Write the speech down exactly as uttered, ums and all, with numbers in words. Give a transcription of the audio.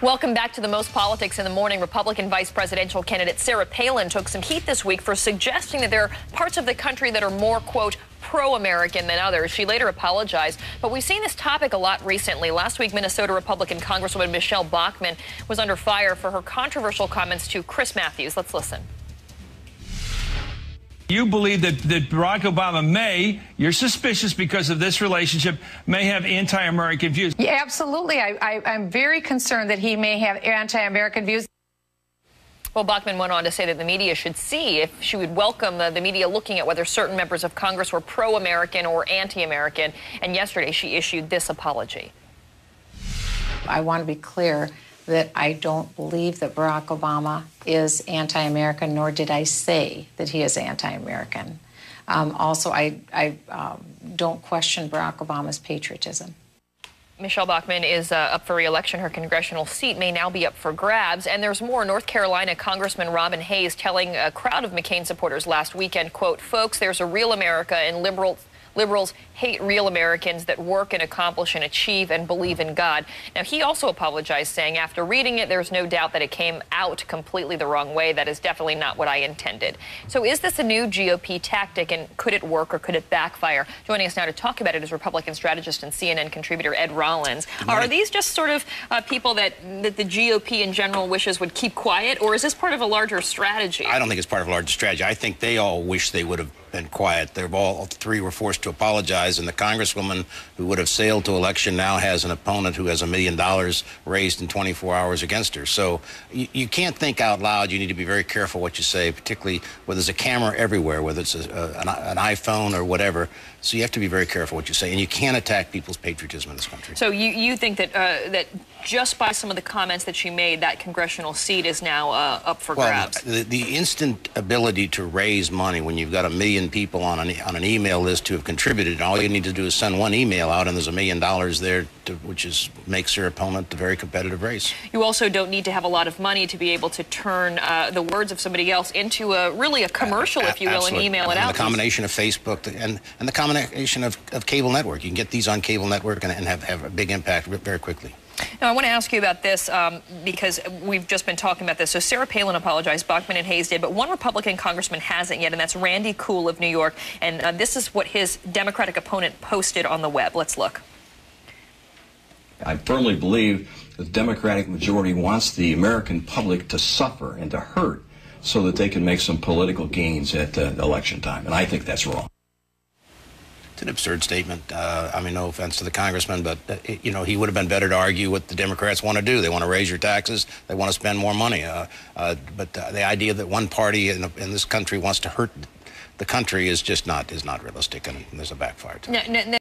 Welcome back to the Most Politics in the Morning. Republican vice presidential candidate Sarah Palin took some heat this week for suggesting that there are parts of the country that are more, quote, pro-American than others. She later apologized, but we've seen this topic a lot recently. Last week, Minnesota Republican Congresswoman Michele Bachmann was under fire for her controversial comments to Chris Matthews. Let's listen. You believe that, that Barack Obama may, you're suspicious because of this relationship, may have anti-American views. Yeah, absolutely. I, I, I'm very concerned that he may have anti-American views. Well, Bachmann went on to say that the media should see if she would welcome the, the media looking at whether certain members of Congress were pro-American or anti-American. And yesterday she issued this apology. I want to be clear that I don't believe that Barack Obama is anti-American, nor did I say that he is anti-American. Um, also, I, I um, don't question Barack Obama's patriotism. Michele Bachmann is uh, up for re-election. Her congressional seat may now be up for grabs. And there's more. North Carolina Congressman Robin Hayes telling a crowd of McCain supporters last weekend, quote, folks, there's a real America, and liberals Liberals hate real Americans that work and accomplish and achieve and believe in God. Now, he also apologized, saying, after reading it, there's no doubt that it came out completely the wrong way. That is definitely not what I intended. So is this a new G O P tactic, and could it work or could it backfire? Joining us now to talk about it is Republican strategist and C N N contributor Ed Rollins. Are these just sort of uh, people that, that the G O P in general wishes would keep quiet, or is this part of a larger strategy? I don't think it's part of a larger strategy. I think they all wish they would have been quiet. They've all three were forced to apologize, and the congresswoman who would have sailed to election now has an opponent who has a million dollars raised in twenty-four hours against her. So you, you can't think out loud. You need to be very careful what you say, particularly when there's a camera everywhere, whether it's a, a, an, an iPhone or whatever. So you have to be very careful what you say, and you can't attack people's patriotism in this country. So you, you think that uh, that just by some of the comments that she made, that congressional seat is now uh, up for well, grabs? The, the instant ability to raise money when you've got a million people on an, on an email list who have contributed, and all you need to do is send one email out, and there's a million dollars there, to, which is makes your opponent a very competitive race. You also don't need to have a lot of money to be able to turn uh, the words of somebody else into a really a commercial, a if you will, and email and it and out. The combination of Facebook and, and the combination of, of cable network. You can get these on cable network and, and have, have a big impact very quickly. Now, I want to ask you about this um, because we've just been talking about this. So Sarah Palin apologized, Bachmann and Hayes did, but one Republican congressman hasn't yet, and that's Randy Kuhl of New York. And uh, this is what his Democratic opponent posted on the web. Let's look. I firmly believe the Democratic majority wants the American public to suffer and to hurt so that they can make some political gains at uh, election time, and I think that's wrong. It's an absurd statement. Uh, I mean, no offense to the congressman, but, uh, it, you know, he would have been better to argue what the Democrats want to do. They want to raise your taxes. They want to spend more money. Uh, uh, but uh, the idea that one party in, in this country wants to hurt the country is just not, is not realistic, and there's a backfire to it. No, no, no.